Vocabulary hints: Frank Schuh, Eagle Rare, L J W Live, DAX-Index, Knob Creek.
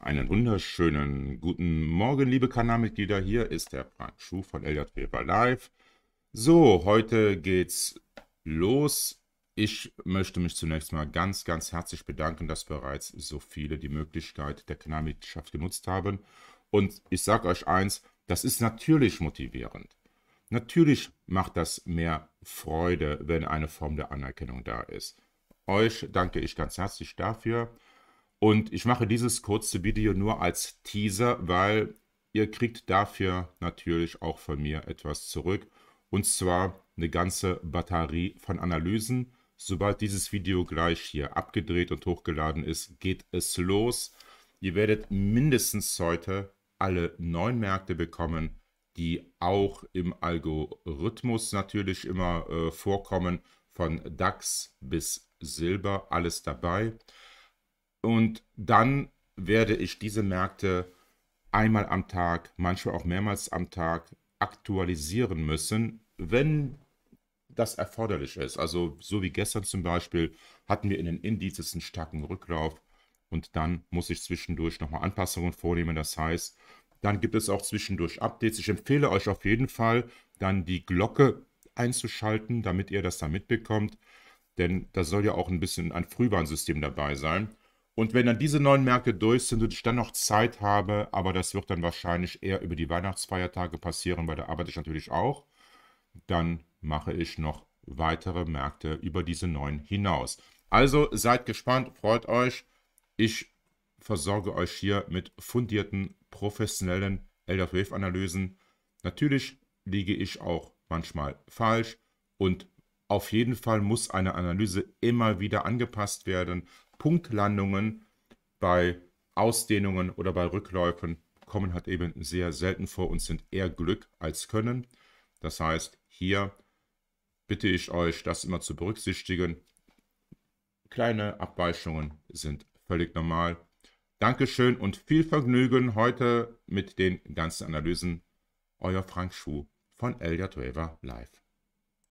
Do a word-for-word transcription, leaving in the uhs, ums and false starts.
Einen wunderschönen guten Morgen, liebe Kanalmitglieder. Hier ist der Frank Schuh von L J W Live. So, heute geht's los. Ich möchte mich zunächst mal ganz, ganz herzlich bedanken, dass bereits so viele die Möglichkeit der Kanalmitgliedschaft genutzt haben. Und ich sage euch eins, das ist natürlich motivierend. Natürlich macht das mehr Freude, wenn eine Form der Anerkennung da ist. Euch danke ich ganz herzlich dafür. Und ich mache dieses kurze Video nur als Teaser, weil ihr kriegt dafür natürlich auch von mir etwas zurück. Und zwar eine ganze Batterie von Analysen. Sobald dieses Video gleich hier abgedreht und hochgeladen ist, geht es los. Ihr werdet mindestens heute alle neun Märkte bekommen, die auch im Algorithmus natürlich immer äh, vorkommen. Von DAX bis Silber, alles dabei. Und dann werde ich diese Märkte einmal am Tag, manchmal auch mehrmals am Tag aktualisieren müssen, wenn das erforderlich ist. Also so wie gestern zum Beispiel hatten wir in den Indizes einen starken Rücklauf und dann muss ich zwischendurch nochmal Anpassungen vornehmen. Das heißt, dann gibt es auch zwischendurch Updates. Ich empfehle euch auf jeden Fall, dann die Glocke einzuschalten, damit ihr das dann mitbekommt, denn da soll ja auch ein bisschen ein Frühwarnsystem dabei sein. Und wenn dann diese neuen Märkte durch sind und ich dann noch Zeit habe, aber das wird dann wahrscheinlich eher über die Weihnachtsfeiertage passieren, weil da arbeite ich natürlich auch, dann mache ich noch weitere Märkte über diese neuen hinaus. Also seid gespannt, freut euch. Ich versorge euch hier mit fundierten, professionellen L J W-Analysen. Natürlich liege ich auch manchmal falsch und auf jeden Fall muss eine Analyse immer wieder angepasst werden. Punktlandungen bei Ausdehnungen oder bei Rückläufen kommen halt eben sehr selten vor und sind eher Glück als Können. Das heißt, hier bitte ich euch, das immer zu berücksichtigen. Kleine Abweichungen sind völlig normal. Dankeschön und viel Vergnügen heute mit den ganzen Analysen. Euer Frank Schuh von L J W Live.